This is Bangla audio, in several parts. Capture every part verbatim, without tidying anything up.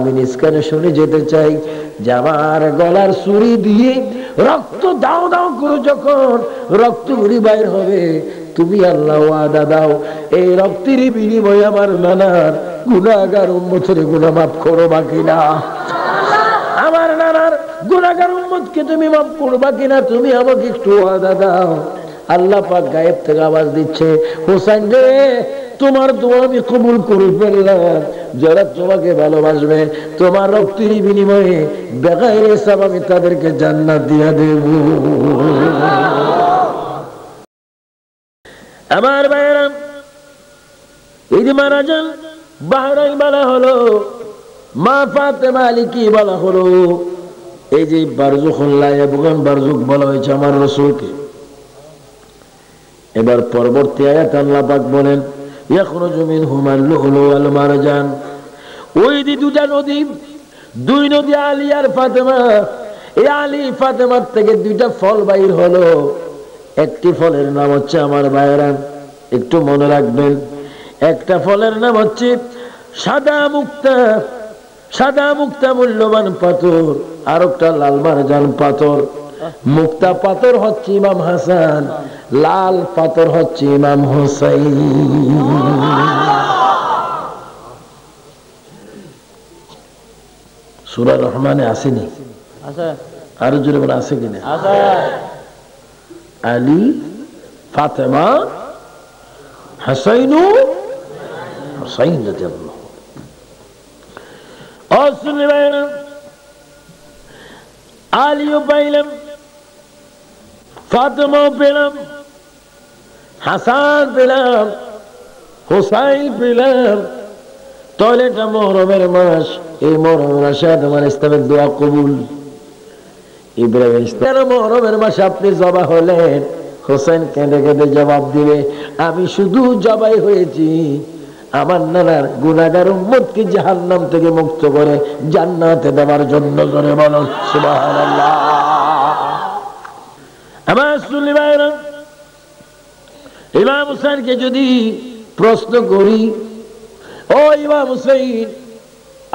আমি নিষ্কারে শুনে যেতে চাই যে আমার গলার ছুরি দিয়ে রক্ত দাও দাও করে যখন রক্ত গুলি বাইর হবে, তুমি আল্লাহ ওয়াদা দাও এই রক্তেরই বিনিময়ে আমার নানার গুনাহগার উম্মতের গুনাহ মাফ করো বাকি না, আমার নানার গুনাহগার উম্মতকে তুমি মাফ করো বাকি না, তুমি আমাকে একটু ওয়াদা দাও। আল্লাহ পাক গায়েব থেকে আওয়াজ দিচ্ছে, হোসেন রে তোমার দোয়া আমি কবুল করে ফেললাম, যারা তোমাকে ভালোবাসবে তোমার রক্তের বিনিময়ে বেগাইরে হিসাব আমি তাদেরকে জান্নাত দিয়ে দেব। আমার ভাইরা ইদি মারা যান বাহরাইন বলা হলো, মা ফাতেমা আলিকি বলা হলো, এই যে বারযুখুল লা ইয়াবগান বারযুখ বলা হয়েছে আমার রাসূলকে। এবার পরবর্তী আয়াত আল্লাহ পাক বলেন, ইয়াখরুজু মিনহুমাল লু'লু'উ ওয়াল মারজান, ওই যে দুটা নদী, দুই নদী আলী আর ফাতেমা, এই আলী ফাতেমার থেকে দুইটা ফল বাইর হলো, একটি ফলের নাম হচ্ছে আমার ভাইরা একটু মনে রাখবেন, একটা ফলের নাম হচ্ছে সাদা মুক্তা, সাদা মুক্তা মূল্যবান পাথর, আর একটা লাল মারজান পাথর। মুক্তা পাথর হচ্ছে ইমাম হাসান, লাল পাথর হচ্ছে ইমাম হোসাইন। সূরা রহমানে আসেনি, আরো জোরে বলে আসে কিনা, আলী ফাতেমা হাসাইনু হাসাইন রাদিয়াল্লাহু আনহু। আলীও পাইলাম, ফাতেমাও পেলাম, হাসান পেলাম, হোসাইন পেলাম। তাহলে এটা মুহররমের মাস, এই মুহররম মাসে আমার ইসলামের দোয়া কবুল। ইব্রাহিম তেরো মুহররমের মাসে আপনি জবা হলেন, হোসেন কেঁদে কেঁদে জবাব দিবে, আমি শুধু জবাই হয়েছি আমার নানার গুনাহগার উম্মতকে জাহান্নাম থেকে মুক্ত করে জান্নাতে দেওয়ার জন্য। জোরে বলো সুবহানাল্লাহ। আমার সুন্নি ভাইরা, ইমাম হোসেনকে যদি প্রশ্ন করি, ও ইমাম হোসেন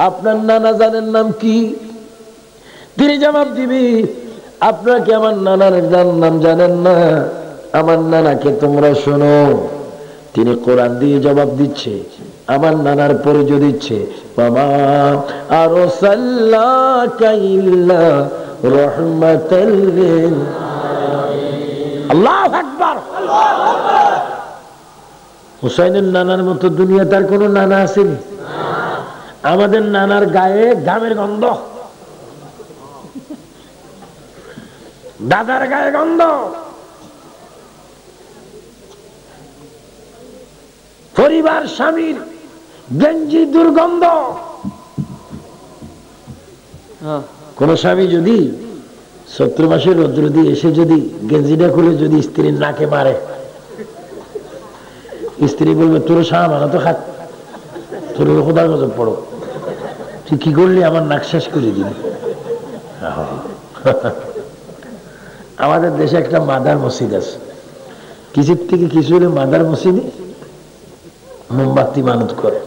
আপনার নানা জানের নাম কি, তিনি জবাব দিবি, আপনারা কি আমার নানার নাম জানেন না, আমার নানাকে তোমরা শোনো। তিনি কোরআন দিয়ে জবাব দিচ্ছে, আমার নানার পরিচয় দিচ্ছে, বাবা আরসালনাকা ইল্লা রাহমাতাল লিল আলামিন। আল্লাহু আকবার, আল্লাহু আকবার। হোসেনের নানার মতো দুনিয়াতে আর কোনো নানা আসেনি। আমাদের নানার গায়ে ঘামের গন্ধ, দাদার গায়ে গন্ধ, পরিবার স্বামীর গেঞ্জি দুর্গন্ধ। কোন স্বামী যদি সত্তর মাসের রৌদ্র দিয়ে এসে যদি গেঞ্জিটা খুলে যদি স্ত্রীর নাকে মারে, স্ত্রী বলবে তোর সাহা মানা তো খাত, তোর খোদার গজব পড়ো, তুই কি করলি আমার নাক শেষ করে দিবি। আমাদের দেশে একটা মাদার মসজিদ আছে, কিছুর থেকে কিছু হলে মাদার মসজিদে মোমবাতি মানত করে।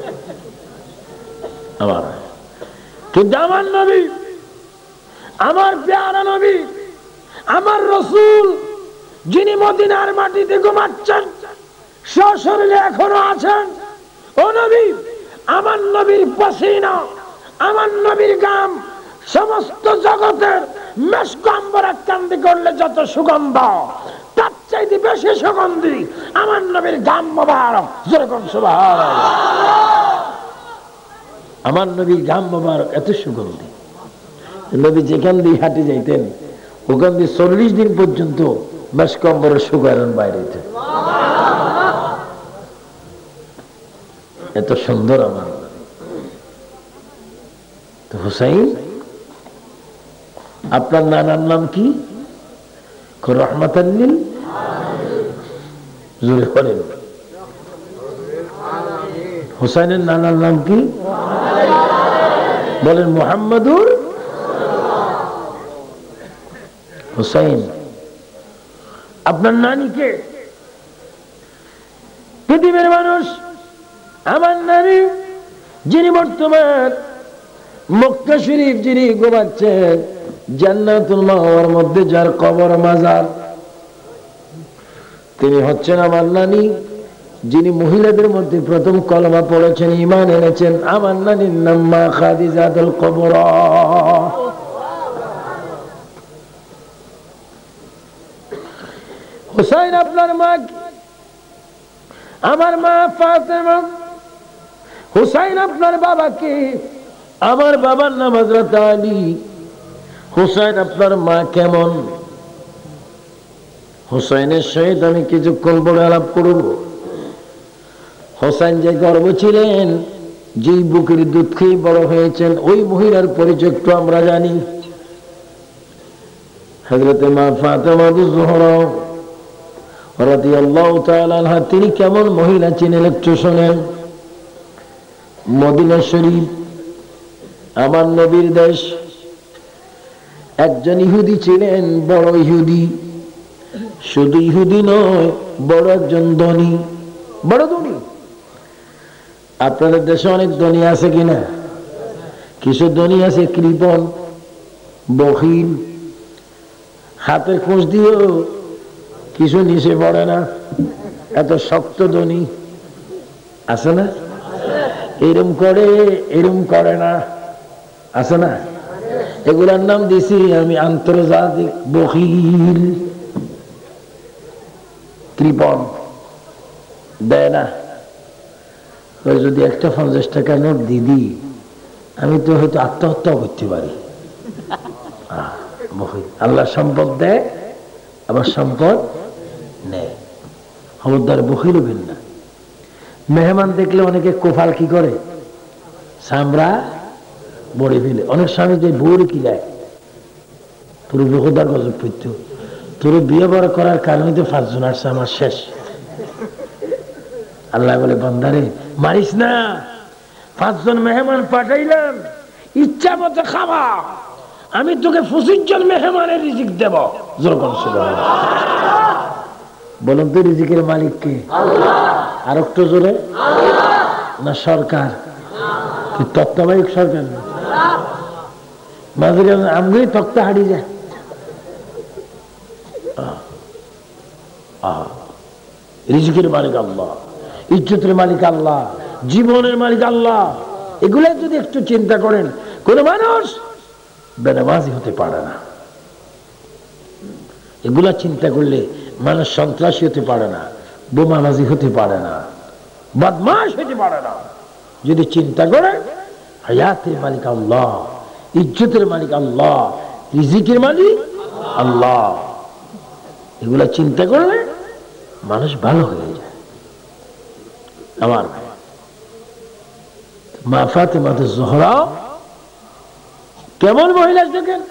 আমার কিন্তু আমার নবী, আমার প্যারা নবী, আমার রসুল, যিনি মদিনার মাটিতে ঘুমাচ্ছেন সশরীরে এখনো আছেন, ও নবী আমার নবীর পসিনা, আমার নবীর গাম সমস্ত জগতের মেশকাম্বরাক্রান্তি করলে যত সুগন্ধ তার চাইতে বেশি সুগন্ধি আমার নবীর গাম মোবারক। যেরকম আমার নবীর গাম মোবারক এত সুগন্ধি, নবী যেখান দিয়ে হাঁটে যাইতেন ওখান দিয়ে চল্লিশ দিন পর্যন্ত মেশকাম্বরের সুগরণ বাইরে, এত সুন্দর আমার তো। হোসাইন আপনার নানার নাম কি, রহমাতাল্লিল আলামিন। হোসেনের নানার নাম কি বলেন, মুহাম্মাদুর হোসাইন। আপনার নানীকে পৃথিবীর মানুষ, আমার নানী যিনি বর্তমান মক্কা শরীফ যিনি গোবাচ্ছে জান্নাতুল মাওয়ার মধ্যে যার কবর মাজার, তিনি হচ্ছেন আমার নানি, যিনি মহিলাদের মধ্যে প্রথম কলমা পড়েছেন, ঈমান এনেছেন। আমার নানির নাম মা খাদিজাতুল কুবরা। হুসাইন আপনার মা, আমার মা ফাতেমা। হুসাইন আপনার বাবা কে? আমার বাবার নাম হযরত আলী। হুসাইন আপনার মা কেমন? হুসাইনের সহিত আমি কিছুক্ষণ পরে আলাপ করব। হোসাইন যে গর্ভ ছিলেন, যেই বুকের দুধ খেয়ে বড় হয়েছেন, ওই মহিলার পরিচয় একটু আমরা জানি। হযরতে মা ফাতেমা যুহরা রাদিয়াল্লাহু তাআলা আনহা তিনি কেমন মহিলা ছিলেন একটু শোনেন। মদিনা শরীফ আমার নবীর দেশ। একজন ইহুদি ছিলেন, বড় ইহুদি, শুধু ইহুদি নয়, বড় একজন ধনী, বড় ধনী। আপনাদের দেশে অনেক ধনী আছে কিনা? কিছু ধনী আছে কৃপণ, বখিল, হাতে খোঁজ দিয়েও কিছু নিচে পড়ে না, এত শক্ত ধনী আছে না? এরম করে এরম করে না, আছে না? এগুলার নাম দিছি আমি আন্তর্জাতিক বখিল, কৃপণ, দেয় না। যদি একটা পঞ্চাশ টাকা নোট দিদি আমি তো হয়তো আত্মহত্যা করতে পারি। আল্লাহ সম্পদ দেয়, আবার সম্পদ নেয়। খবরদার বখিল হবেন না। মেহমান দেখলে অনেকে কোফাল কি করে, চামড়া বড়ে ফেলে। অনেক স্বামী যে বউর কি যায়, তোর বখদার গজব করত, তোর বিয়ে বড় করার কারণে তো পাঁচজন আসছে, আমার শেষ। আল্লাহ বলে, বান্দারে মারিস না, পাঁচজন মেহমান পাঠাইলাম, ইচ্ছা মতো খাওয়া, আমি তোকে পঁচিশ জন মেহমানের রিজিক দেব। বলুন তো রিজিকের মালিক কে? আর একটু জোরে। না সরকার, তত্ত্বাবধায়ক সরকার না, মাঝে আমি তক্তা হারিয়ে যায়। রিজিকের মালিক আল্লাহ, ইজ্জতের মালিক আল্লাহ, জীবনের মালিক আল্লাহ। এগুলাই যদি একটু চিন্তা করেন, কোন মানুষ বেনামাজি হতে পারে না। এগুলা চিন্তা করলে মানুষ সন্ত্রাসী হতে পারে না, বোমাবাজি হতে পারে না, বদমাশ হতে পারে না। যদি চিন্তা করেন, হায়াতের মালিক আল্লাহ, ইজ্জতের মালিক আল্লাহ, রিজিকের মালিক আল্লাহ, এগুলা চিন্তা করলে মানুষ ভালো হয়ে যায়। আমার মা ফাতেমা যুহরা কেমন মহিলা দেখেন।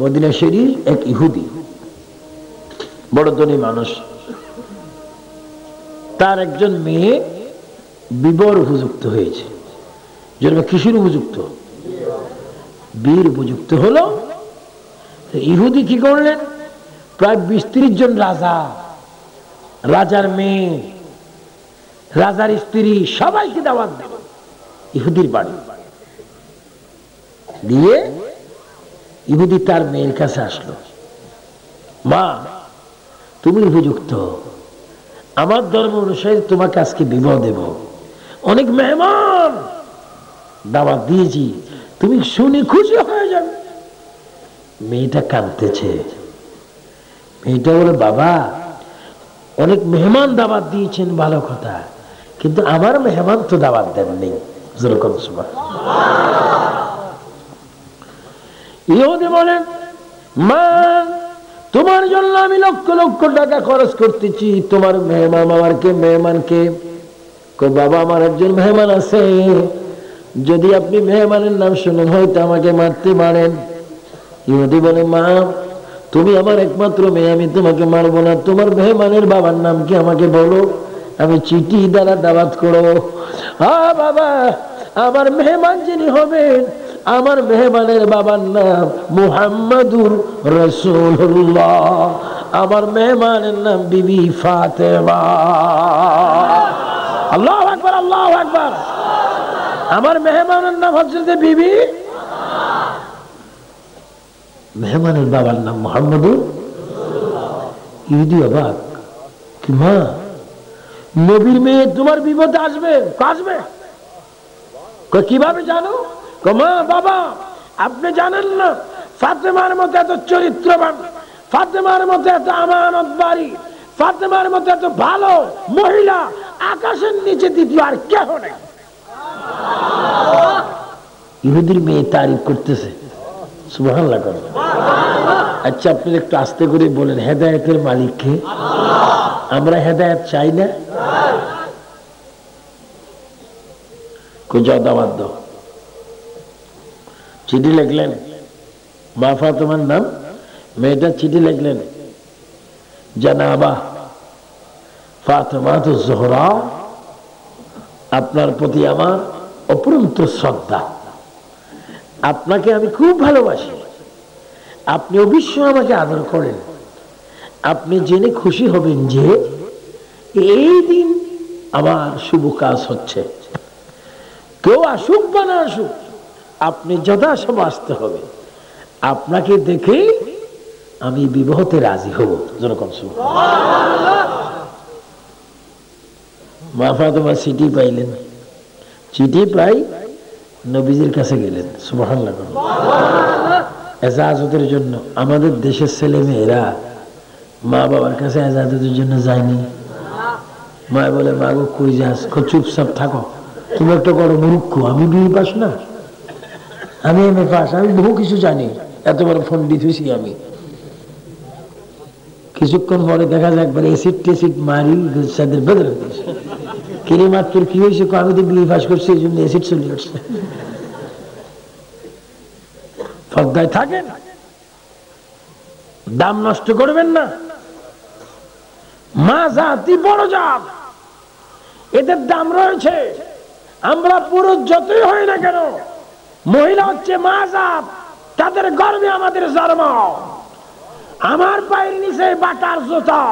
মদিনা শরীফ এক ইহুদি, বড় ধনী মানুষ। তার একজন মেয়ে বিবাহের উপযুক্ত হয়েছে। জন্ম কিসের উপযুক্ত? বীর উপযুক্ত হলো। ইহুদি কি করলেন, প্রায় বিশ ত্রিশ জন রাজা, রাজার মেয়ে, রাজার স্ত্রী, সবাইকে দাওয়াত দিল ইহুদির বাড়ি দিয়ে। ইহুদি তার মেয়ের কাছে আসলো, মা তুমি উপযুক্ত, আমার ধর্ম অনুসারে তোমাকে আজকে বিবাহ দেব, অনেক মেহমান দাওয়াত দিয়েছি, তুমি শুনে খুশি হয়ে যাবে। মেয়েটা কাঁদতেছে। মেয়েটা বলে, বাবা অনেক মেহমান দাওয়াত দিয়েছেন, ভালো কথা, কিন্তু আমার মেহমান তো দাওয়াত দেননি। যেরকম সবাই ইহুদি বলেন, মা তোমার জন্য আমি লক্ষ লক্ষ টাকা খরচ করতেছি, তোমার মেহমান আমার কে, মেহমান কে? বাবা আমার একজন মেহমান আছে, যদি আপনি মেহমানের নাম শুনেন হয়তো আমাকে মারতে পারেন। ইহুদি বলে, মা তুমি আমার একমাত্র মেয়ে, আমি তোমাকে মারবো না, তোমার মেহমানের বাবার নাম কি আমাকে বলো, আমি চিঠি দ্বারা দাওয়াত করবো। হ্যাঁ বাবা, আমার মেহমান যিনি হবেন, আমার মেহমানের বাবার নাম মুহাম্মাদুর রাসূলুল্লাহ, আমার মেহমানের নাম বিবি ফাতেমা। আল্লাহু আকবার, আল্লাহু আকবার। আমার মেহমানের নাম হচ্ছে বিবি মেহমানের বাবার নাম মোহাম্মদুর ইহুদি অবাক, কি মা নবীর মেয়ে তোমার বিপদে আসবে? আসবে কিভাবে জানো? মা বাবা আপনি জানেন না ফাতেমার মতো এত চরিত্রবান, ফাতেমার মতো এত আমানতবাড়ি, ফাতেমার মতো এত ভালো মহিলা আকাশের নিচে দ্বিতীয় আর কেহ নেই। ইহুদির মেয়ে তারিফ করতেছে, সুবহানাল্লাহ। আচ্ছা আপনি একটু আস্তে করে বলেন, হেদায়েতের মালিককে আমরা হেদায়েত চাই না? দাওয়াত দাও। চিঠি লিখলেন, মা ফাতেমার নাম মেয়েটা চিঠি লিখলেন, জানাবা ফাতেমা যুহরা আপনার প্রতি আমার অপরন্ত শ্রদ্ধা, আপনাকে আমি খুব ভালোবাসি, আপনি অবশ্যই আমাকে আদর করেন। আপনি জেনে খুশি হবেন যে এই দিন আমার শুভ কাজ হচ্ছে, কেউ আসুক বা না আসুক আপনি যথাসম আসতে হবে, আপনাকে দেখে আমি বিবাহতে রাজি হব। যেরকম মা ফাতেমা চিঠি পাইলেন, চিঠি পাই নবীজির কাছে গেলেন, সুবহানাল্লাহ। এজাজতের জন্য আমাদের দেশের ছেলে মেয়েরা মা বাবার কাছে এজাজতের জন্য যায়নি। মা বলে, মা গো কই যাস, চুপচাপ থাকো, তুমি একটা বড় মূর্খ, আমি বিয়ে পাস না, আমি এম এ পাস, আমি বহু কিছু জানি, এত বড় পণ্ডিত হয়েছি আমি। কিছুক্ষণ পরে দেখা যায় একবার এসিড টেসিড মারি সাদের বেদর হয়েছে, কিরে মা তোর কি হয়েছে? আমি তো বিয়ে পাস করছি, এই জন্য এসিড চলে আসছে। ফর্দায় থাকেন, দাম নষ্ট করবেন না। মা জাতি বড় জাত, এদের দাম রয়েছে। আমরা পুরুষ যতই হই না কেন, মহিলা হচ্ছে মা জাত, তাদের গর্বে আমাদের জন্ম। আমার পায়ের নিচে বাটার জুতা,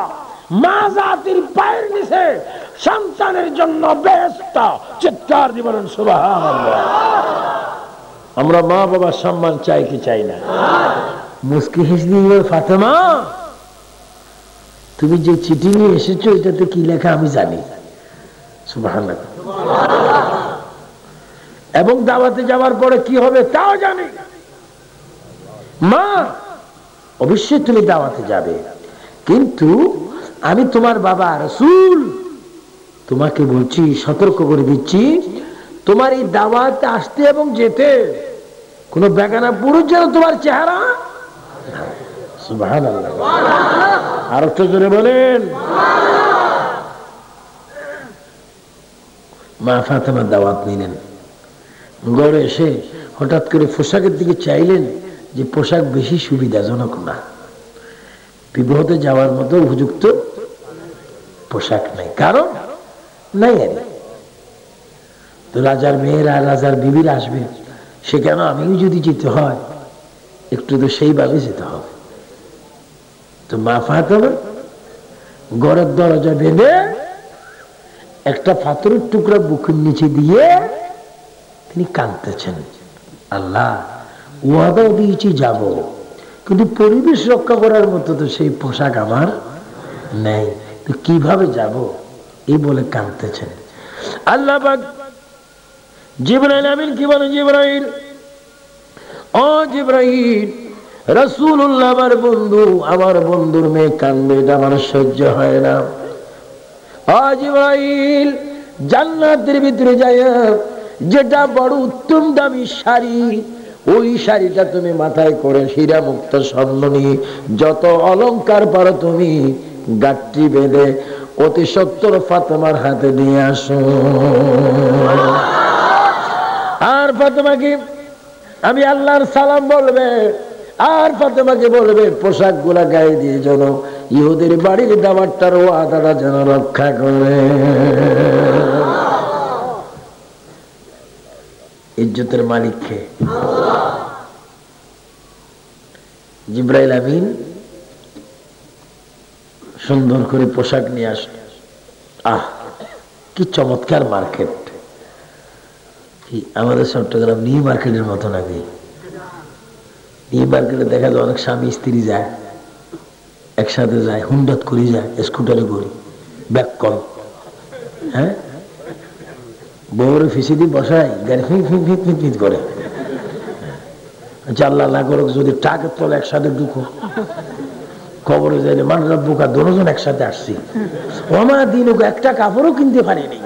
মা জাতির পায়ের নিচে সন্তানের জন্য বেহেশত। চিৎকার দিয়ে বলুন সুবহানাল্লাহ। আমরা মা বাবার সম্মান চাই কি চাই না? মুস্কি হেসে বলল, ফাতেমা তুমি যে চিঠি নিয়ে এসেছো এটাতে কি লেখা আমি জানি। সুবহানাল্লাহ। এবং দাওয়াতে যাওয়ার পরে কি হবে তাও জানি। মা অবশ্যই তুমি দাওয়াতে যাবে, কিন্তু আমি তোমার বাবা রাসূল তোমাকে বলছি, সতর্ক করে দিচ্ছি, তোমার এই দাওয়াতে আসতে এবং যেতে কোন বেগানা পুরুষ যেন তোমার চেহারা। সুবহানাল্লাহ। আর একটু জোরে বলেন। মা ফাতেমা দাওয়াত নিলেন, গড়ে এসে হঠাৎ করে পোশাকের দিকে চাইলেন যে পোশাক বেশি সুবিধাজনক না, বিবাহতে যাওয়ার মতো উপযুক্ত পোশাক নাই, কারণ নাই আর তো রাজার মেয়েরা রাজার বিবিরা আসবে, সে কেন আমিও যদি যেতে হয় একটু তো সেইভাবে যেতে হবে। তো মা ফাতেমা ঘরের দরজা বেঁধে একটা পাথরের টুকরা বুকের নিচে দিয়ে তিনি কাঁদতেছেন, আল্লাহ ওয়াদা দিয়েছি যাব, কিন্তু পরিবেশ রক্ষা করার মতো তো সেই পোশাক আমার নেই, তো কিভাবে যাব এই বলে কাঁদতেছেন। আল্লাহ পাক জিবরাইল আমিন কি বলেন, জিবরাইল ও জিবরাইল রাসূলুল্লাহ আমার বন্ধু, আমার বন্ধুর মেয়ে কান্দে, এটা আমার সহ্য হয় না। ও জিবরাইল জান্নাতের ভিতরে যায় যেটা বড় উত্তম দামি শাড়ি, ওই শাড়িটা তুমি মাথায় করে হীরা মুক্তা স্বর্ণ নিয়ে যত অলংকার পারো তুমি গাঁটটি বেঁধে অতি সত্তর ফাতেমার হাতে নিয়ে আসো। আর ফাতেমাকে আমি আল্লাহর সালাম বলবে, আর ফাতেমাকে বলবে পোশাক গুলা গায়ে দিয়ে যেন ইহুদের বাড়ির দাবারটার ওয়াদাটা যেন রক্ষা করে। ইজ্জতের মালিক কে? জিবরাইল আমিন সুন্দর করে পোশাক নিয়ে আসলো। আহ কি চমৎকার মার্কেট, কি আমাদের চট্টগ্রাম নিউ মার্কেটের মতো নাকি? এই মার্কেটে দেখা যায় অনেক স্বামী স্ত্রী যায়, একসাথে যায়, হুন্ডাত করে যায়, স্কুটারে করে, ব্যাগ কম, হ্যাঁ বউরে ফিসি দিয়ে বসায়, গাড়ি fit fit fit fit fit করে। আচ্ছা আল্লাহ আল্লাহ করুক যদি টাকের তলে একসাথে ঢুকো, খবরে যাইলে মানুষরা বোকা, দুজন একসাথে আসছি, আমার দিন ওকে একটা কাপড়ও কিনতে পারিনি।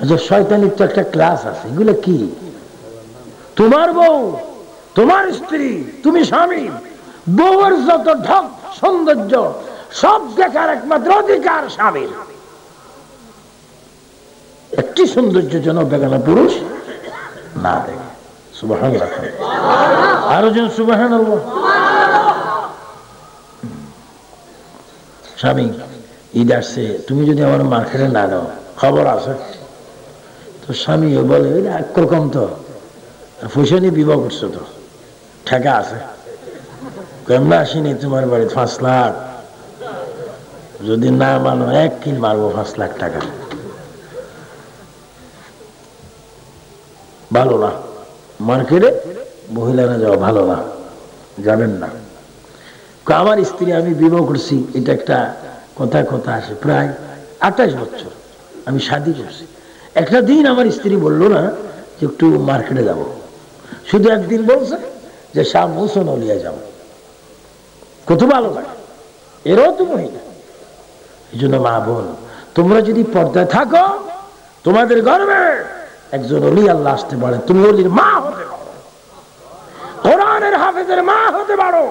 আচ্ছা শয়তানির তো একটা ক্লাস আছে, এগুলো কি? তোমার বউ, তোমার স্ত্রী, তুমি স্বামী, বউয়ের যত ঢপ সৌন্দর্য সব দেখার একমাত্র অধিকার স্বামীর। একটি সৌন্দর্য যেন বেগানা পুরুষ না দেখে। সুবহানাল্লাহ, আরো যেন সুবহানাল্লাহ। স্বামী ঈদ আসছে, তুমি যদি আমার মার্কেটে না দাও, খবর আছে তো? স্বামী বলে একরকম, তো পয়সা নিয়ে বিবাহ করছো তো, ঠেকা আছে, কেমন আসিনি তোমার বাড়ি, পাঁচ লাখ যদি না মানো এক কিল মারবো, পাঁচ লাখ টাকা ভালো না, মার্কেটে মহিলারা যাওয়া ভালো না, জানেন না। আমার স্ত্রী আমি বিবাহ করছি, এটা একটা কথা কথা আসে, প্রায় আঠাশ বছর আমি শাদি করছি, একটা দিন আমার স্ত্রী বললো না যে একটু মার্কেটে যাব, শুধু একদিন বলছে যে শাহ মোসন অলিয়া যাব, কত ভালো লাগে, এরও তো মহিলা। এই জন্য মা বোন, তোমরা যদি পর্দায় থাকো, তোমাদের গর্বে একজন অলি আল্লাহ আসতে পারে, তুমি অলির মা হতে পারো, কোরআনের হাফেজের মা হতে পারো।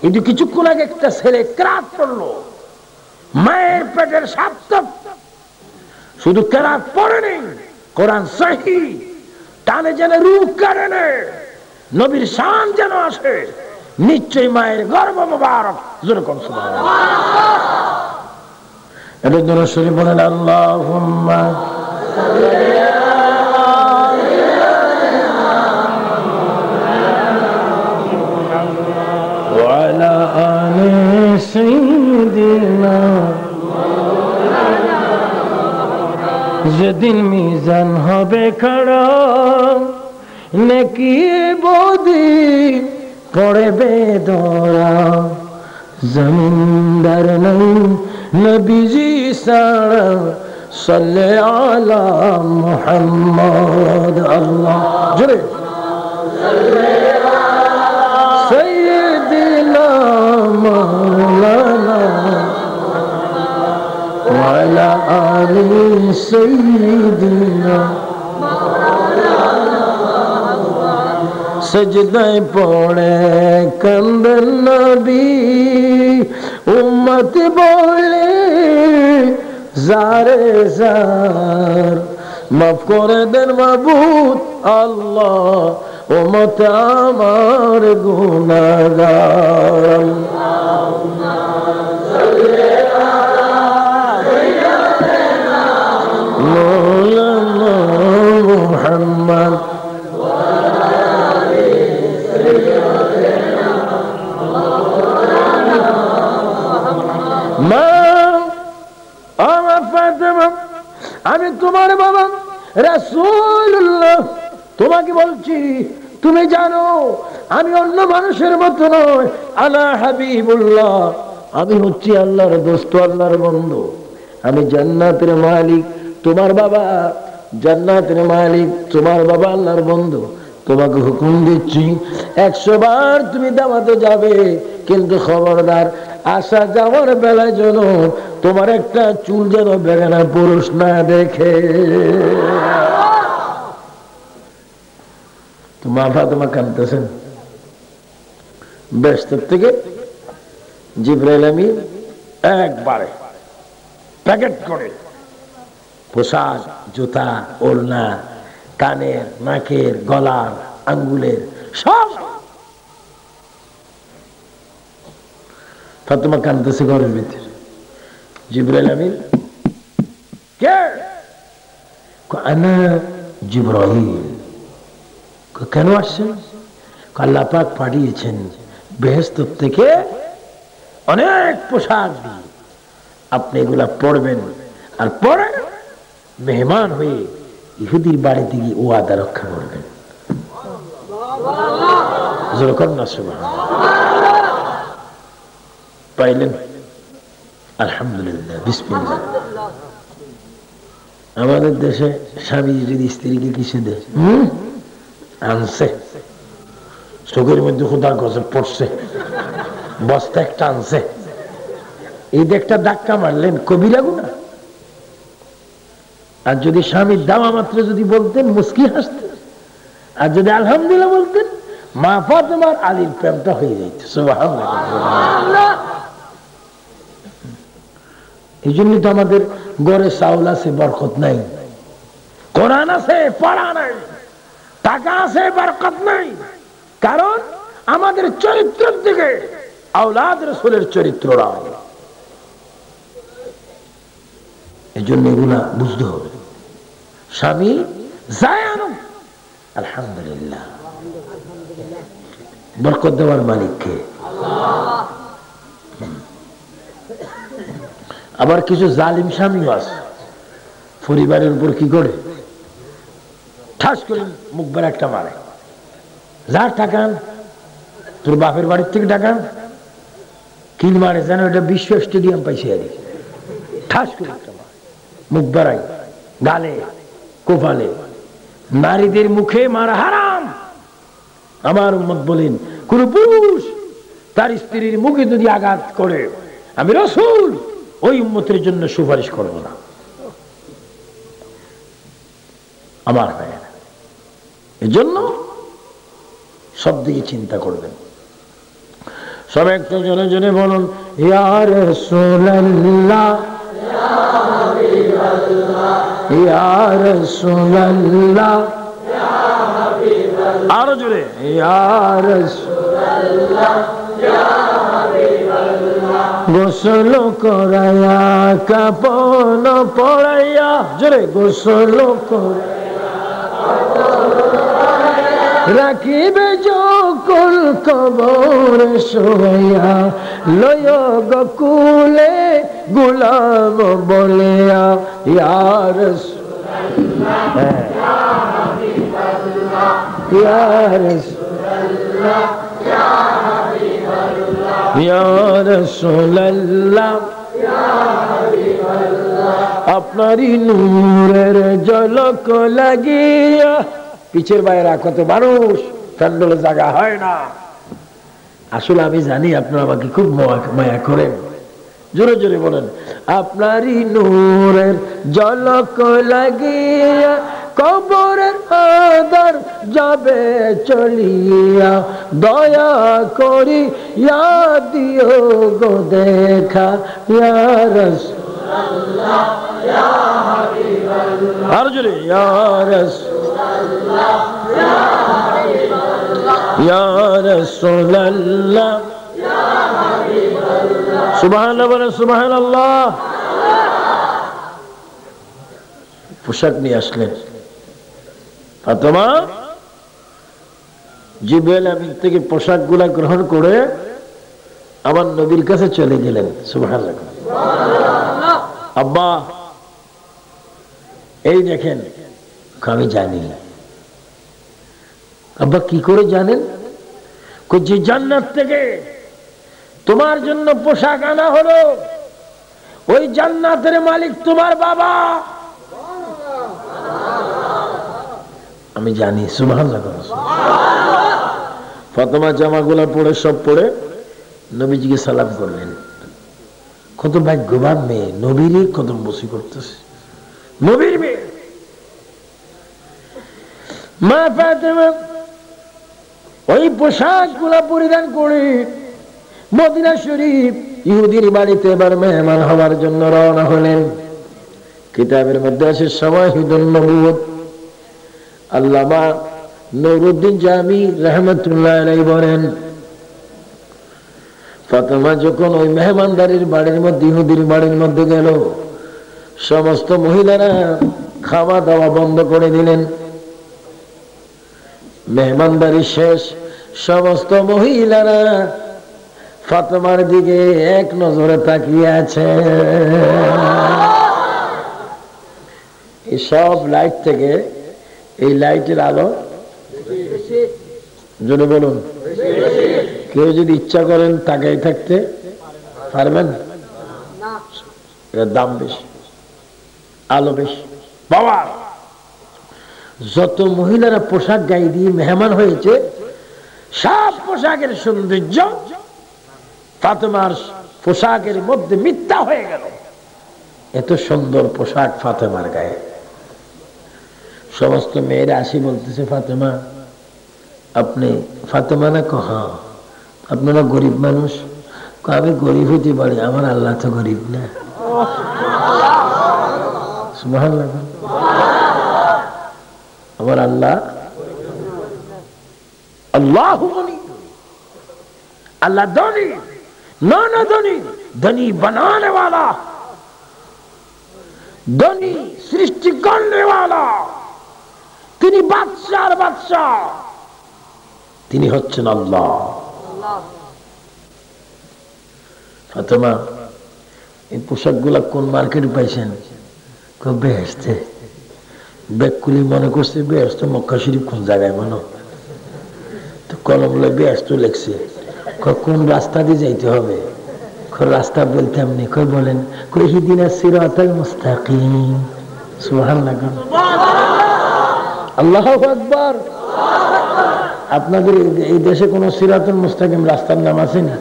কিন্তু কিছুক্ষণ আগে একটা ছেলে কেরাত পড়লো, মায়ের পেটের সার্থক, শুধু কেরাত পড়েনি, কোরআন সহি, টানে যেন রূপ কারণে নবীর শান যেন আসে, নিশ্চয়ই মায়ের গর্ব মোবারক। যেরকম সুবহানাল্লাহ বলেন, আল্লাহুম্মা سيدنا যেদিন মিজান হবে খাড়া, নেকি বদি পড়বে ধরা, জমিনদার নাই নবীজি সারা, সাল্লে আলা মুহাম্মদ। আল্লাহ জোরে সাইয়্যিদিনা মাওলানা ওয়া আলা আলি সাইয়্যিদিনা মাওলানা। সাজদায় পড়ে কান্দেন নবী, উম্মত বলে জারে জার, মাফ করে দেন মাবুদ আল্লাহ, উম্মত আমার গুনাহগার। আল্লাহুম্মা সাল্লি আলা সাইয়্যিদিনা মাওলানা মুহাম্মদ ওয়া আলি সাইয়্যিদিনা মাওলানা মুহাম্মদ। মা আমা ফাতেমা, আমি তোমার বাবা রাসূলুল্লাহ, তোমাকে বলছি তুমি জানো আমি অন্য মানুষের মতো নয়, আলা হাবিবুল্লাহ, আমি হচ্ছি আল্লাহর দোস্ত, আল্লাহর বন্ধু, আমি জান্নাতের মালিক, তোমার বাবা জান্নাতের মালিক, তোমার বাবা আল্লাহর বন্ধু, তোমাকে হুকুম দিচ্ছি একশো বার তুমি দাওয়াতে যাবে, কিন্তু খবরদার আসা যাওয়ার বেলা যেন তোমার একটা চুল যেন বেগানা পুরুষ না দেখে। মা ফাতেমা কাঁদতেছেন, বেশতর থেকে জিবরাইল আমিন একবারে প্যাকেট করে পোশাক, জুতা, ওড়না, কানের, নাকের, গলার, আঙ্গুলের সব। ফাতেমা কাঁদতেছে ঘরের ভিতরে, জিবরাইল আমিন, কে? আনা জিবরাইল। কেন আসছেন? আল্লাহ পাক পাঠিয়েছেন বেহেশত থেকে অনেক পোশাক দিয়ে, আপনি এগুলা পরবেন আর পরে মেহমান হয়ে ইহুদির বাড়িতে গিয়ে ওয়াদা রক্ষা করবেন। যেরকম না পাইলেন আলহামদুলিল্লাহ, বিসমিল্লাহ। আমাদের দেশে স্বামী যদি স্ত্রীকে কিছু দেয়, আনছে চোখের মধ্যে খোদার গজব পড়ছে, বস্তা একটা আনছে, এই একটা ধাক্কা মারলেন, কবিরা গুনাহ। আর যদি স্বামীর দাওয়া মাত্র যদি বলতেন, মুস্কি হাসতেন, আর যদি আলহামদুলিল্লাহ বলতেন, মা ফাতেমার আলীর প্রেমটা হয়ে যেত। সুবহানাল্লাহ। এই জন্যই তো আমাদের গড়ে চাউল আছে, বরকত নাই। কোরআন আছে, পড়া নাই। টাকা আছে, বরকত নাই। কারণ আমাদের চরিত্রের দিকে আওলাদ রাসূলের চরিত্ররা। এই জন্য এগুলা বুঝতে হবে। স্বামী যায় আনুক, আলহামদুলিল্লাহ। বরকত দেওয়ার মালিককে। আবার কিছু জালিম স্বামীও আছে, পরিবারের উপর কি করে ঠাস করে মুখ বের একটা মারে, যার টাকান তোর বাপের বাড়ির থেকে টাকান কিল মারে, যেন এটা বিশ্ব স্টেডিয়াম পাইছে আর ঠাস করে একটা মারে, মুখ বেড়াই গালে কোপালে। নারীদের মুখে মারা হারাম। আমার উম্মত বলেন, কোন পুরুষ তার স্ত্রীর মুখে যদি আঘাত করে, আমি রাসূল ওই উম্মতের জন্য সুপারিশ করব না। আমার ভাইয়া, এজন্য সব দিকে চিন্তা করবেন। সব একটা জনে জনে বলুন, ইয়া রাসূলুল্লাহ, ইয়া হাবিবাল্লাহ, ইয়া রাসূলুল্লাহ, ইয়া হাবিবাল্লাহ। আরো জোরে, ইয়া রাসূলুল্লাহ, ইয়া হাবিবাল্লাহ। গোসল করায়া, কাপন পরায়া, জোরে, গোসল করায়া, রাখিবে যকুল কবরে শোয়া, লয় গকুলে গোলাম বলিয়া, ইয়া রাসূলুল্লাহ, ইয়া হাবিবাল্লাহ, ইয়া রাসূলুল্লাহ, ইয়া হাবিবাল্লাহ, ইয়া রাসূলুল্লাহ, ইয়া হাবিবাল্লাহ। আপনারই নূরের ঝলক লাগিয়া, পিছের বাইরা কত মানুষ, প্যান্ডলে জায়গা হয় না। আসলে আমি জানি আপনারা আমাকে খুব মায়া করেন, জোরে জোরে বলেন, আপনারই নূরের ঝলক লাগিয়া, কবরের আদার যাবে চলিয়া, দয়া করি ইয়া দিও গো দেখা, ইয়া রাসূলুল্লাহ, ইয়া হাবিবাল্লাহ। আর জোরে, ইয়া রাসূল, ইয়া রাসূলুল্লাহ, ইয়া হাবিবাল্লাহ। সুবহানাল্লাহ বলে, সুবহানাল্লাহ। পোশাক নিয়ে আসলেন, ফাতেমা জিবরাইল আমিন থেকে পোশাক গুলা গ্রহণ করে আমার নবীর কাছে চলে গেলেন। সুবহানাল্লাহ, সুবহানাল্লাহ। আব্বা, এই দেখেন। আমি জানি। আব্বা, কি করে জানেন? যে জান্নাত থেকে তোমার জন্য পোশাক আনা হলো, ওই জান্নাতের মালিক তোমার বাবা। আমি জানি। সুবহানাল্লাহ। ফাতেমা জামাগুলা পরে সব পরে নবীজিকে সালাম করলেন। কত ভাগ্যবান মেয়ে, নবীরই কদম বসি করতেছে, নবীর মেয়ে। মা ফাতেমা ওই পোশাক গুলা পরিধান করে মদিনা শরীফ ইহুদির বাড়িতে এবার মেহমান হওয়ার জন্য রওনা হলেন। কিতাবের মধ্যে আছে শাওয়াহিদুন নবুওয়াত। আল্লামা নুরুদ্দিন জামি রহমাতুল্লাহ আলাইহি বলেন, ফাতেমা যখন ওই মেহমানদারির বাড়ির মধ্যে, ইহুদির বাড়ির মধ্যে গেল, সমস্ত মহিলারা খাওয়া দাওয়া বন্ধ করে দিলেন। মেহমানদারি শেষ, সমস্ত মহিলারা ফাতেমার দিকে এক নজরে তাকিয়ে আছে। এই সব লাইট থেকে এই লাইটের আলো জোরে বলুন, কেউ যদি ইচ্ছা করেন তাকাই থাকতে পারবেন? দাম বেশি, আলো বেশি, পাওয়ার। যত মহিলারা পোশাক গায়ে দিয়ে মেহমান হয়েছে সব পোশাকের সৌন্দর্য ফাতেমার পোশাকের মধ্যে মিথ্যা হয়ে গেল। এত সুন্দর পোশাক ফাতেমার গায়ে। সমস্ত মেয়েরা আসি বলতেছে, ফাতেমা আপনি ফাতেমা না? কহা। আপনারা গরিব মানুষ? আমি গরিব হতে পারি, আমার আল্লাহ তো গরিব না। সুবহানাল্লাহ, আমার আল্লাহ আল্লাহ আল্লাহ ধনী, না না ধনী, ধনী বানানে ওয়ালা, ধনী সৃষ্টি করনে ওয়ালা, তিনি বাদশার বাদশা, তিনি হচ্ছেন আল্লাহ। ফাতেমা এই পোশাকগুলা কোন মার্কেটে পাইছেন? বেহেশতে। ব্যাগগুলি মনে করছে বেহেশত মক্কা শরীফ, কোন জায়গায় মনে তো কলম বেহেশত লেখছে, কোন রাস্তা দিয়ে যাইতে হবে, রাস্তা বলতে আপনি কই বলেন, কই হিদিনা সিরাতাল মুস্তাকিম। সুবহানাল্লাহ, আল্লাহু আকবার। আপনাদের এই দেশে কোন সিরাতুল মুস্তাকিম রাস্তার নাম আছে না?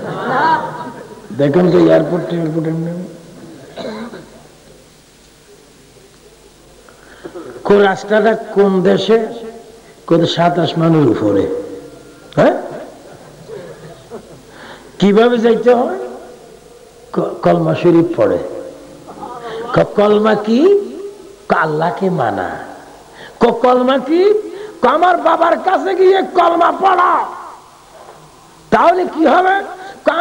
দেখুন তো এয়ারপোর্ট এয়ারপোর্টের নাম কোন রাস্তাটা, কোন দেশে, কোন সাত আসমানের উপরে, হ্যাঁ কিভাবে যাইতে হয়? কলমা শরীফ পড়ে। কলমা কি? আল্লাহকে মানা। কলমা কি? আমার বাবার কাছে গিয়ে কলমা পড়া। তাহলে কি হবে?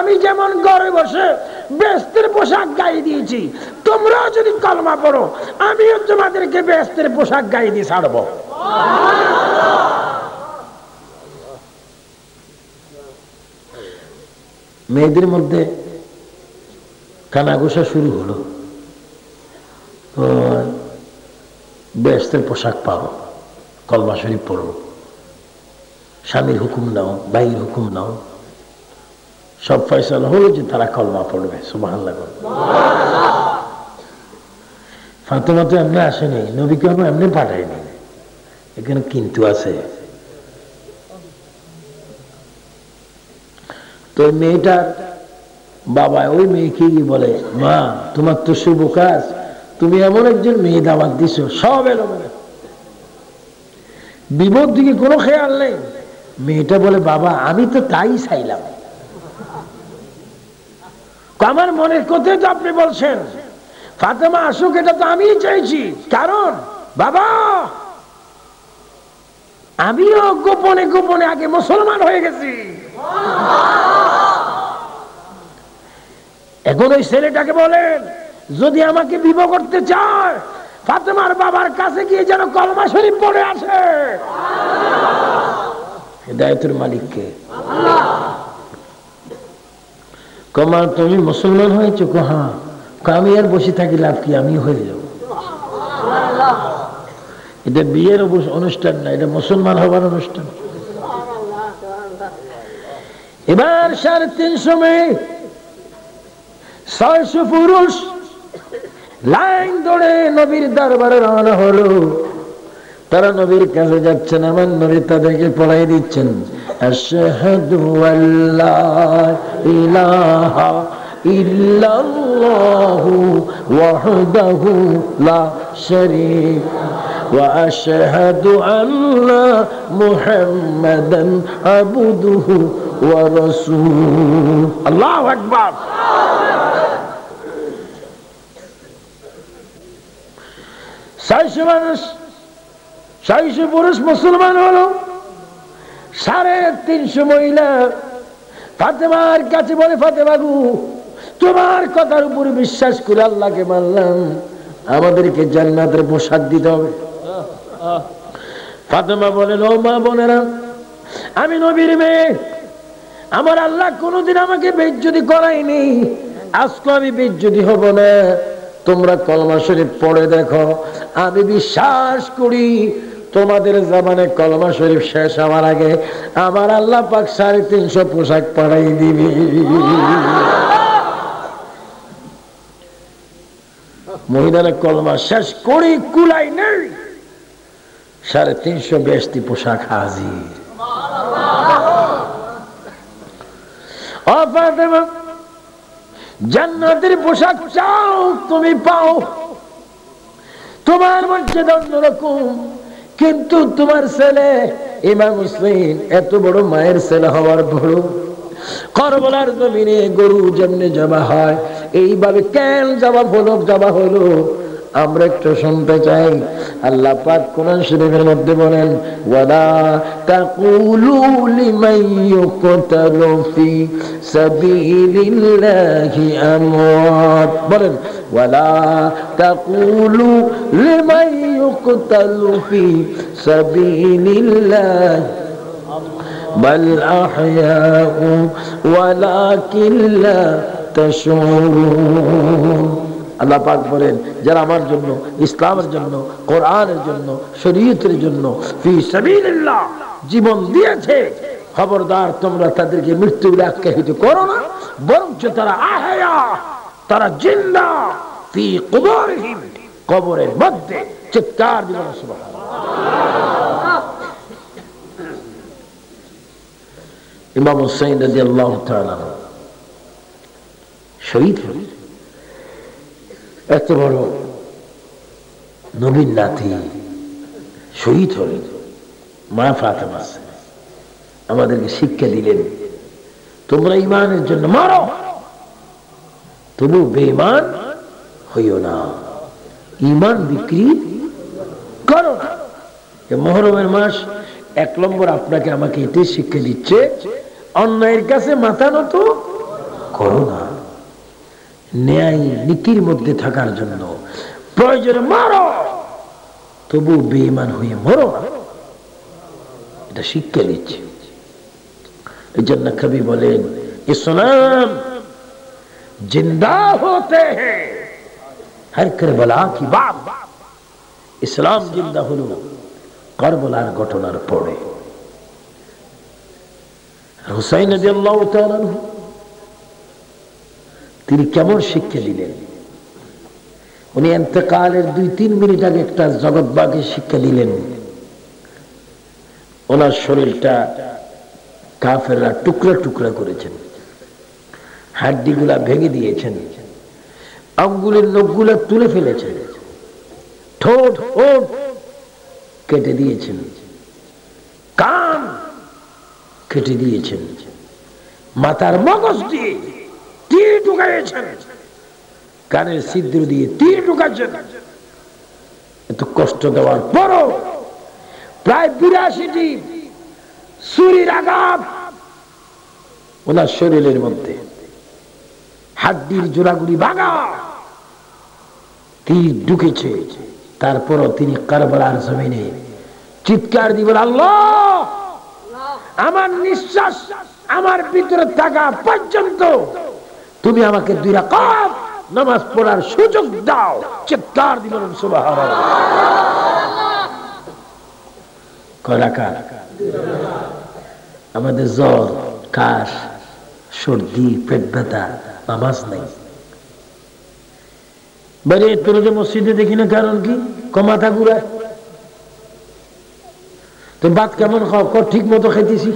আমি যেমন ঘরে বসে বেহেশতের পোশাক গায়ে দিয়েছি, তোমরাও যদি কলমা পড়ো আমিও তোমাদেরকে বেহেশতের পোশাক গায়ে দিয়ে ছাড়ব। মেয়েদের মধ্যে কানাঘুষা শুরু হলো, বেহেশতের পোশাক পাবো, কলমা শরীফ পড়ো, স্বামীর হুকুম নাও, ভাইয়ের হুকুম নাও, সব ফয়সালা হলো যে তারা কলমা পড়বে। সুবহানাল্লাহ। ফাতেমা তো এমনি আসেনি, নবীকে এমনি পাঠায়নি, এখানে কিন্তু আছে। তো মেয়েটার বাবা ওই মেয়েকে কি বলে, মা তোমার তো শুভ কাজ, তুমি এমন একজন মেয়ে দাওয়াত দিছো, সব এলো বলে, বিপদ দিকে কোনো খেয়াল নেই। মেয়েটা বলে, বাবা আমি তো তাই চাইলাম, আমার মনের কথা তো আপনি বলছেন, ফাতেমা আসুক এটা তো আমি চাইছি, কারণ বাবা আমিও গোপনে গোপনে আগে মুসলমান হয়ে গেছি। এখন ওই ছেলেটাকে বলেন যদি আমাকে বিবাহ করতে চায় ফাতেমার বাবার কাছে গিয়ে যেন কলমা শরীফ পড়ে আসে। হেদায়েতের মালিককে কমা তুমি মুসলমান হয়েছো? হ্যাঁ। আমি আর বসে থাকি লাভ কি, আমি হয়ে যাব। এটা বিয়ের অনুষ্ঠান না, এটা মুসলমান হবার অনুষ্ঠান। এবার সাড়ে তিনশো মেয়ে, ছয়শো পুরুষ লাইন ধরে নবীর দরবারে রওনা হলো। তারা নবীর কাছে যাচ্ছেন, আমার নবী তাদেরকে পড়াই দিচ্ছেন, আশহাদু আল্লা ইলাহা ইল্লাল্লাহু ওয়াহদাহু লা শারীক ওয়া আশহাদু আন্না মুহাম্মাদান আবদুহু ওয়া রাসূলুহু। আল্লাহু আকবার। ছয়শো মানুষ, ছয়শো পুরুষ মুসলমান হলো, সাড়ে তিনশো মহিলা। ফাতেমার কাছে বলে, ফাতেমা গু তোমার কথার উপর বিশ্বাস করে আল্লাহকে মানলাম, আমাদেরকে জান্নাতের পোশাক দিতে হবে। ফাতেমা বলেন, ও মা বোনেরা, আমি নবীর মেয়ে, আমার আল্লাহ কোনোদিন আমাকে বেজ্জতি করায়নি, আজকে আমি বেজ্জতি হব না, তোমরা কলমা শরীফ পড়ে দেখো, আমি বিশ্বাস করি তোমাদের জামানে কলমা শরীফ শেষ হওয়ার আগে আমার আল্লাহ পাক সাড়ে তিনশো পোশাক পাঠাই দিবি। মহিলারা কলমা শেষ করে কুলাই নেই, সাড়ে তিনশো বেশি পোশাক হাজির। জান্নাতের পোশাক চাও তুমি পাও, তোমার মর্যাদা অন্যরকম, কিন্তু তোমার ছেলে ইমাম হুসাইন এত বড় মায়ের ছেলে হওয়ার বড় করবলার জমিনে গরু যেমনি জমা হয় এইভাবে কেন জমা হলো জমা হলো আমরা একটু শুনতে চাই। আল্লাহ পাক কোরআন শরীফের মধ্যে বলেন, ওয়ালা তাকুলু লিমান ইয়াকতালু ফি সাবিলিল্লাহি আমওয়াত, বলেন ওয়ালা তাকুলু লিমান ইয়াকতালু ফি সাবিলিল্লাহি বাল আহয়াউ ওয়ালাকিন লা তাশউরুন। আল্লাহ পাক বলেন, যারা আমার জন্য, ইসলামের জন্য, কোরআনের জন্য, শরীয়তের জন্য ফি সাবিলিল্লাহ জীবন দিয়েছে, খবরদার তোমরা তাদেরকে মৃত্যু বলে আখ্যায়িত করো না, বরঞ্চ তারা আহয়া, তারা জিন্দা, ফি কুবুরিহিম কবরের মধ্যে, চিৎকার দিবেন সুবহানাল্লাহ। ইমাম হুসাইন রাদিয়াল্লাহু তাআলা শহীদ হলেন, এত বড় নবীর নাতি শহীদ হলেন। মা ফাতেমা আমাদেরকে শিক্ষা দিলেন, তোমরা ইমানের জন্য মারো, তবু বেঈমান হইও না, ইমান বিক্রি করো না। মুহররমের মাস এক নম্বর আপনাকে আমাকে এতে শিক্ষা দিচ্ছে, অন্যায়ের কাছে মাথা নত করো না, ন্যায় নীতির মধ্যে থাকার জন্য প্রয়োজন মারো, তবু বেঈমান হয়ে মরো না, এটা শিক্ষা দিচ্ছে। এই জন্য কবি বলেন, ইসলাম জিন্দা হতে হ্যায় হর কারবালা কি বাত, ইসলাম জিন্দা হলো কারবালার ঘটনার পরে। হুসাইন রাদিয়াল্লাহু তাআলা তিনি কেমন শিক্ষা দিলেন, উনি ইন্তেকালের দুই তিন মিনিট আগে একটা জগৎবাকে শিক্ষা দিলেন। ওনার শরীরটা কাফেররা টুকরা টুকরা করেছেন, হাড্ডিগুলা ভেঙে দিয়েছেন, আঙ্গুলের নখগুলা তুলে ফেলেছেন, ঠোঁট ঠোঁট কেটে দিয়েছেন, কান কেটে দিয়েছেন, মাথার মগজ দিয়ে তীর ঢুকাইছেন, কানের ছিদ্র দিয়ে তীর ঢুকাইছেন। এত কষ্ট দেওয়ার পরও প্রায় বিরাশিটি ছুরির আঘাত ওনার শরীরের মধ্যে, হাড্ডির জোড়াগুলি ভাঙা, তীর ঢুকেছে, তারপরও তিনি কারবালার জমিনে চিৎকার দিবেন, আল্লাহ আমার নিঃশ্বাস আমার ভিতরে থাকা পর্যন্ত তুমি আমাকে দুই রাকাত নামাজ পড়ার সুযোগ দাও, চিৎকার দিলেন সুবহানাল্লাহ। কয় রাকাত? আমাদের জ্বর, কাশ, সর্দি, পেট ব্যথা, নামাজ নাই, বাইরে তোর যে মসজিদে দেখি না, কারণ কি কমাথা ঘুরায়, তো ভাত কেমন খাও, কর ঠিক মতো খাইতেছি,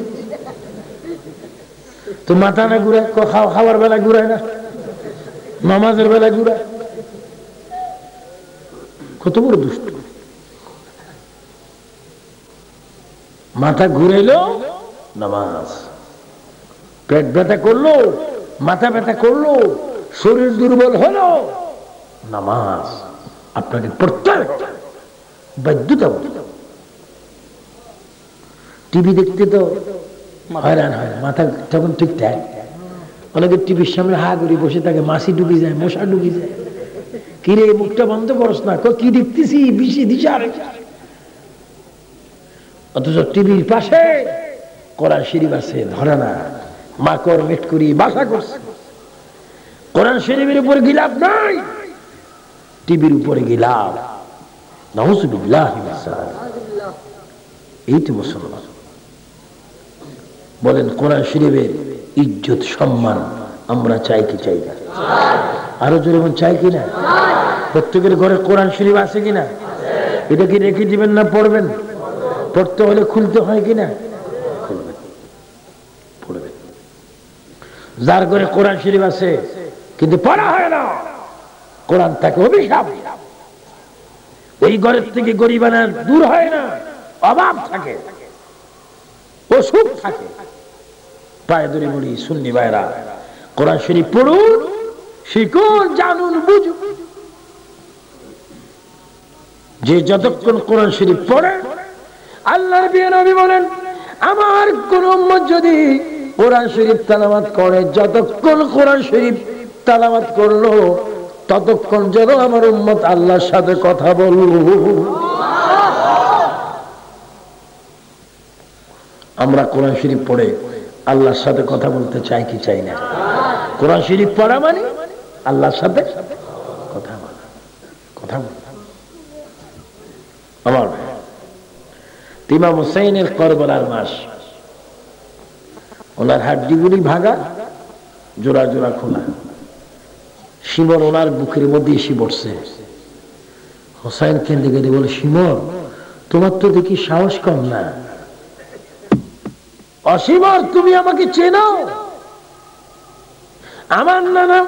তো মাথা না ঘুরায়, খাওয়ার বেলা ঘুরায় না, নামাজের বেলা ঘুরায়, কত বড় দুষ্ট। মাথা ঘুরাইলো নামাজ, পেট ব্যথা করলো, মাথা ব্যথা করলো, শরীর দুর্বল হলো, নামাজ আপনাকে পড়তে হবে, বাধ্যতা। টিভি দেখতে তো হয়রান হয়, মাথা তখন ঠিক থাকে, অনেকে টিভির সামনে হা করে বসে থাকে, মাছি ডুবি যায়, মশা ডুবি যায়, কিরে মুখটা বন্ধ করস না, কি দেখতেছি, বিশি দিশা। অথচ টিভির পাশে কোরআন শরীফ আছে, ধরে না, মাকড় মেটকুরি বাসা করছে, কোরআন শরীফের উপরে গিলাপ নাই, টিভির উপরে গিলাপ, নাউযুবিল্লাহি মিনাশ শাইতানির রাজীম। এইটি মুসলমান। বলেন কোরআন শরীফের ইজ্জত সম্মান আমরা চাই কি চাই না? আরো জোরে চাই কিনা? প্রত্যেকের ঘরে কোরআন শরীফ আছে কিনা? এটা কি রেখে দিবেন না পড়বেন? পড়তে হলে খুলতে হয় কিনা? খুলবেন, পড়বেন। যার ঘরে কোরআন শরীফ আছে কিন্তু পড়া হয় না, কোরআন তাকে অভিশাপ। এই ঘরের থেকে গরিবানা দূর হয় না, অভাব থাকে, অসুখ থাকে। পায়ে ধরে বলি সুন্নি ভাইরা, কোরআন শরীফ পড়ুন, শিখুন, জানুন, বুঝুন। যে যতক্ষণ কোরআন শরীফ পড়ে, আল্লাহর প্রিয় নবী বলেন, আমার কোন উম্মত যদি কোরআন শরীফ তেলাওয়াত করে, যতক্ষণ কোরআন শরীফ তেলাওয়াত করলো ততক্ষণ যেন আমার উম্মত আল্লাহর সাথে কথা বলল। আমরা কোরআন শরীফ পড়ে আল্লাহর সাথে কথা বলতে চাই কি চাই না? কোরআন শরীফ পড়া মানে আল্লাহর সাথে কথা বলা। কথা বলা আমার ইমাম হুসাইনের করবলার মাস, ওনার হাড্ডিগুলি ভাঙা, জোড়া জোড়া খোলা শিমর ওনার বুকের মধ্যে এসে পড়ছে। হুসাইন কেঁদে কেঁদে বলে, শিমর তোমার তো দেখি সাহস কম না। অসীমর তুমি আমাকে চেনো, আমার নানা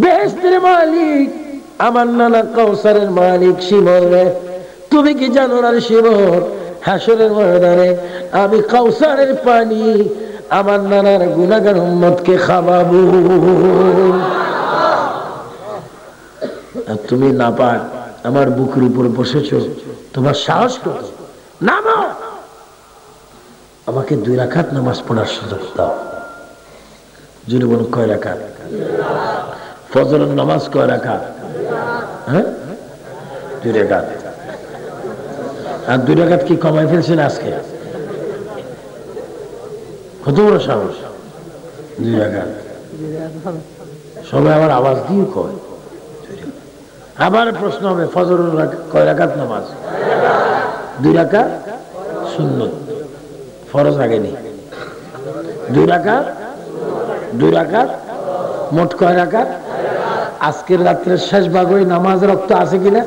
বেহেশতের মালিক, আমার নানা কৌসারের মালিক। শিমর রে তুমি কি জানো না শিমর, হাসরের ময়দানে আমি কৌসারের পানি আমার নানার গুনাহগার উম্মতকে খাওয়াবো, আর তুমি না পাক আমার বুকের উপর বসেছো, তোমার সাহস কত? নামাও, আমাকে দুই রাকাত নামাজ পড়ার সুযোগ দাও। জোরে বলুন কয় রাকাত? ফজরের নামাজ কয় রাকাত? হ্যাঁ, দুই রাকাত। আর দুই রাকাত কি কমাই ফেলছেন আজকে? কত বড় সাহস! দুই রাকাত সবাই আমার আওয়াজ দিয়ে কয়। আবার প্রশ্ন হবে, ফজর কয় রাকাত নামাজ? দুই রাকাত সুন্নত, ফরজ আগে নেই। দুই রাকাত, দুই রাকাত, মোট কয় রাকাত? আজকের রাত্রের শেষ ভাগ ওই নামাজ রক্ত আছে কিনা?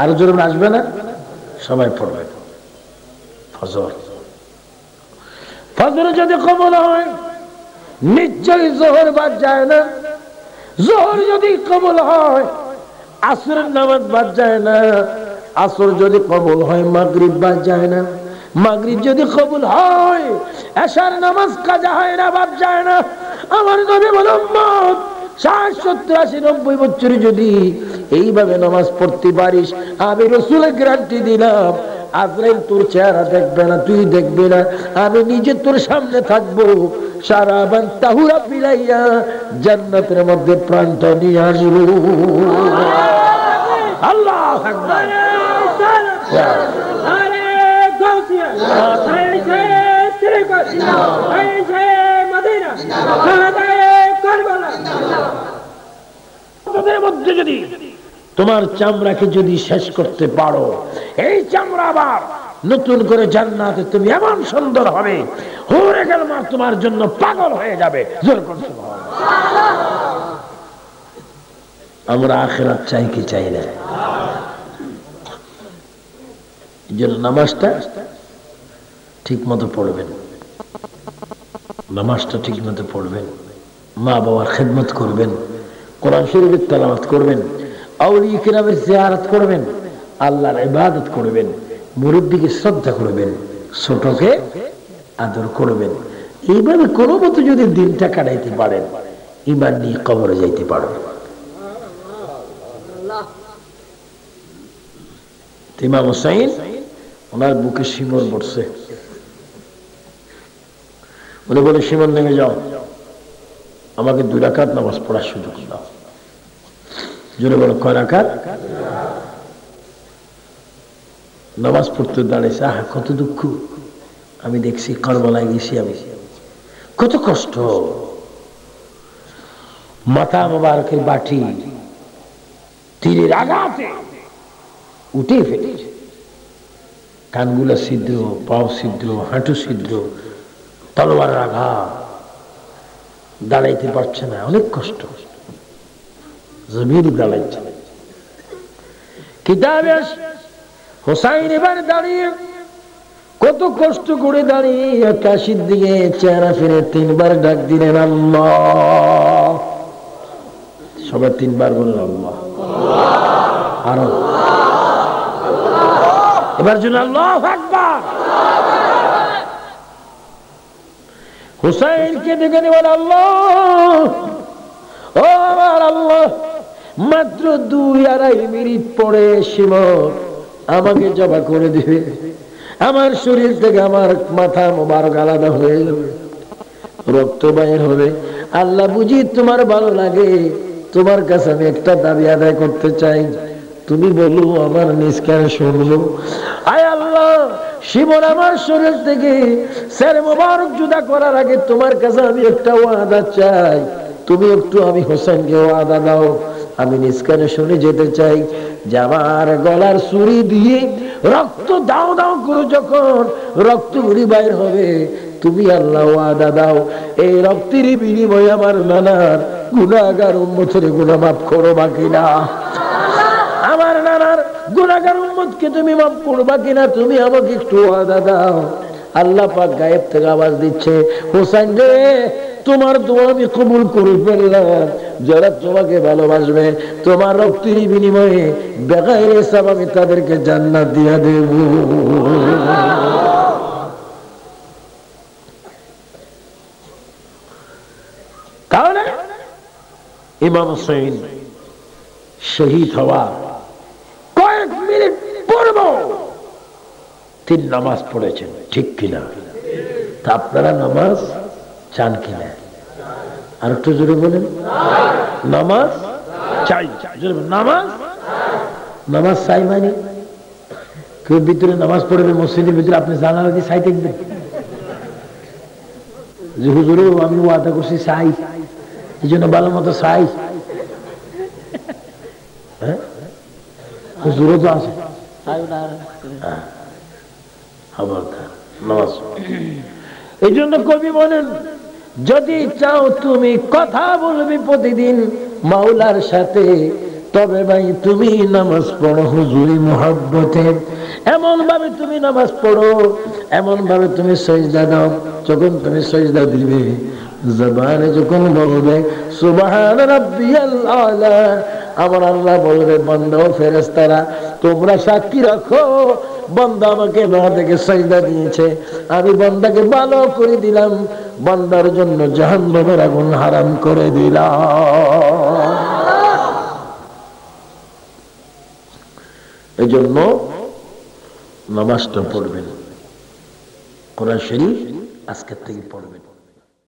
আরো জোর আসবে না? সবাই পড়বে ফজর। ফজর যদি কবুল হয় নিশ্চয়ই জোহর বাদ যায় না, জোহর যদি কবুল হয় আসরের নামাজ বাদ যায় না, আসর যদি কবুল হয় মাগরিব বাদ যায় না, মাগরিব যদি কবুল হয় এশার নামাজ কাজা হয় না, বাদ যায় না। আমার নবী বলেন, উম্মত ষাট সত্তর আশি নব্বই বছর যদি এইভাবে নামাজ পড়তে পারিস, আমি রাসূলের গ্যারান্টি দিলাম আজরাইল তোর চেহারা দেখবে না, তুই দেখবি না, আমি নিজে তোর সামনে থাকবো। সারা বান তাহুরা বিলাইয়া জান্নাতের মধ্যে প্রান্ত নিয়ে আসব। আল্লাহু আকবার! মধ্যে যদি তোমার চামড়াকে যদি শেষ করতে পারো, এই চামড়া আবার নতুন করে জান্নাতে তুমি এমন সুন্দর হবে, হুরে গালমা তোমার জন্য পাগল হয়ে যাবে। জোর করে সুবহানাল্লাহ! আমরা আখিরাত চাই কি চাই না? এই জন্য নামাজটা ঠিক মতো পড়বেন, নামাজটা ঠিক মতো পড়বেন, মা বাবার খেদমত করবেন, কোরআন শরীফের তেলাওয়াত করবেন, আউলিয়া কেরামের জিয়ারত করবেন, আল্লাহর ইবাদত করবেন, মুরব্বীকে শ্রদ্ধা করবেন, ছোটকে আদর করবেন। এইভাবে কোনো মতো যদি দিনটা কাটাইতে পারেন, ইমান নিয়ে কবরে যাইতে পারবেন। ইমাম হুসাইন ওনার বুকে শিমর পড়ছে, উনি বলে, শিমর নেমে যাও, আমাকে দুই রাকাত নামাজ পড়ার সুযোগ দাও। জোরে বলো কয় রাকাত? নামাজ পড়তে দাঁড়িয়েছে। আহা, কত দুঃখ! আমি দেখছি কারবালায় গেছি, আমি কত কষ্ট। মাথা মোবারকের বাটি তীরের আঘাতে উঠে ফেলেছে, কানগুলা ছিদ্র, পাও ছিদ্র, হাঁটু ছিদ্র, তলোয়ার আঘাত, দাঁড়াইতে পারছে না, অনেক কষ্ট, জমির দাঁড়াইছে। কিতাবে হোসাইন এবার দাঁড়িয়ে কত কষ্ট করে দাঁড়িয়ে আকাশের দিকে চেহারা ফিরে তিনবার ডাক দিলেন আল্লাহ। সবাই তিনবার বলল আল্লাহ। আর এবার জন্য আল্লাহু আকবার। হুসাইনকে দেখে নেবেন আল্লাহ, ও আমার আল্লাহ, মাত্র দুই আড়াই মিনিট পরে শিবক আমাকে জবা করে দিবে, আমার শরীর থেকে আমার মাথা মোবারক আলাদা হয়ে যাবে, রক্ত বাইর হবে। আল্লাহ বুঝি তোমার ভালো লাগে, তোমার কাছে আমি একটা দাবি আদায় করতে চাই, তুমি বলো আমার নিষ্কার শুনলো। আয় আল্লাহ, শিবন আমার শরীর থেকে স্যার মোবারক জুদা করার আগে তোমার কাছে আমি একটা ওয়াদা চাই, তুমি একটু আমি হোসেনকে ওয়াদা দাও, আমি নিষ্কারে শুনে যেতে চাই যে আমার গলার ছুরি দিয়ে রক্ত দাও দাও করে যখন রক্ত গুলি বাইর হবে, তুমি আল্লাহ ওয়াদা দাও এই রক্তের বিনিময়ে আমার নানার গুনাহগার উম্মতের গুনাহ মাফ করো বাকি না, আমার নানার গুনাহগার উম্মতকে তুমি মাফ করো বাকি না, তুমি আমাকে একটু ওয়াদা দাও। আল্লাহ পাক গায়েব থেকে আওয়াজ দিচ্ছে, হোসেন রে, তোমার দোয়া আমি কবুল করে ফেললাম, যারা তোমাকে ভালোবাসবে তোমার রক্তের বিনিময়ে বেগাইরে হিসাব আমি তাদেরকে জান্নাত দিয়ে দেব। তাহলে ইমাম হুসাইন শহীদ হওয়া কয়েক মিনিট পূর্ব তিন নামাজ পড়েছেন, ঠিক কিনা? তা আপনারা নামাজ চান কিনা? আর একটু জোরে বলেন, নামাজ চাই। নামাজ নামাজ চাই মানে কেউ ভিতরে নামাজ পড়বে মসজিদের ভিতরে, আপনি জানালা দিয়ে চাই দেখবেন যে হুজুরে আমি ওয়াদা করছি চাই, এই জন্য ভালো মতো চাই। হ্যাঁ, হুজুরও তো আছে, নামাজ। এই জন্য কবি বলেন, যদি চাও তুমি কথা বলবে প্রতিদিন মাওলার সাথে, তবে ভাই তুমি নামাজ পড়ো হুজুরি মুহাব্বতে, এমন ভাবে তুমি নামাজ পড়ো, এমন ভাবে তুমি সিজদা দাও, যখন তুমি সিজদা দিবে জবানে যখন বলবে সুবহান রাব্বিয়াল আলা, আমার আল্লাহ বলবে বান্দা ও ফেরেশতারা তোমরা সাক্ষী রাখো বান্দা আমাকে না দেখে সিজদা দিয়েছে, আমি বান্দাকে ভালো করে দিলাম, বান্দার জন্য জাহান্নামের আগুন হারাম করে দিলাম। এই জন্য নামাজটা পড়বেন, কোরআন শরীফ আজকের থেকে পড়বেন।